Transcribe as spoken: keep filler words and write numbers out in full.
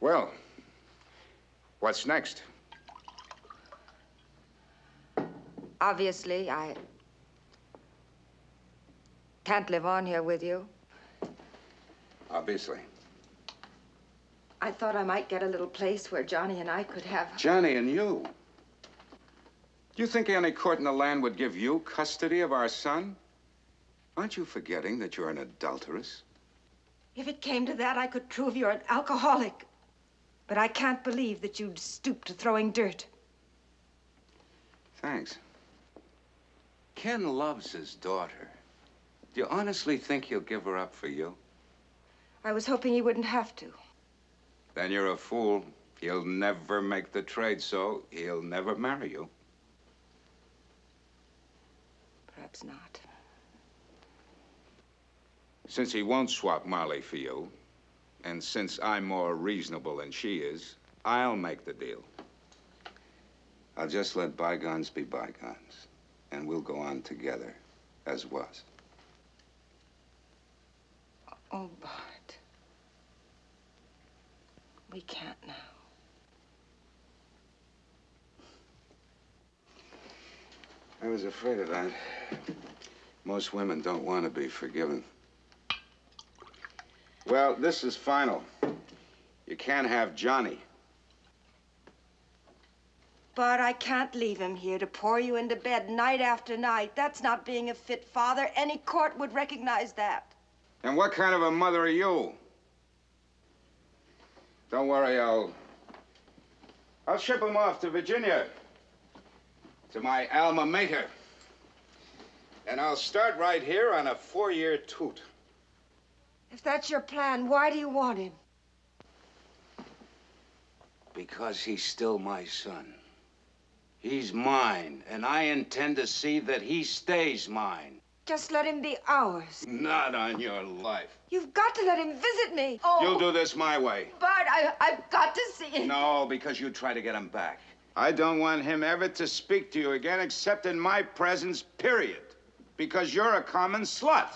Well, what's next? Obviously, I can't live on here with you. Obviously. I thought I might get a little place where Johnny and I could have... Johnny and you? Do you think any court in the land would give you custody of our son? Aren't you forgetting that you're an adulteress? If it came to that, I could prove you're an alcoholic. But I can't believe that you'd stoop to throwing dirt. Thanks. Ken loves his daughter. Do you honestly think he'll give her up for you? I was hoping he wouldn't have to. Then you're a fool. He'll never make the trade, so he'll never marry you. Perhaps not. Since he won't swap Molly for you, and since I'm more reasonable than she is, I'll make the deal. I'll just let bygones be bygones, and we'll go on together, as was. Oh, Bart. We can't now. I was afraid of that. Most women don't want to be forgiven. Well, this is final. You can't have Johnny. But I can't leave him here to pour you into bed night after night. That's not being a fit father. Any court would recognize that. And what kind of a mother are you? Don't worry, I'll... I'll ship him off to Virginia. To my alma mater. And I'll start right here on a four-year toot. If that's your plan, why do you want him? Because he's still my son. He's mine, and I intend to see that he stays mine. Just let him be ours. Not on your life. You've got to let him visit me. Oh. You'll do this my way. Bart, I, I've got to see him. No, because you try to get him back. I don't want him ever to speak to you again except in my presence, period. Because you're a common slut.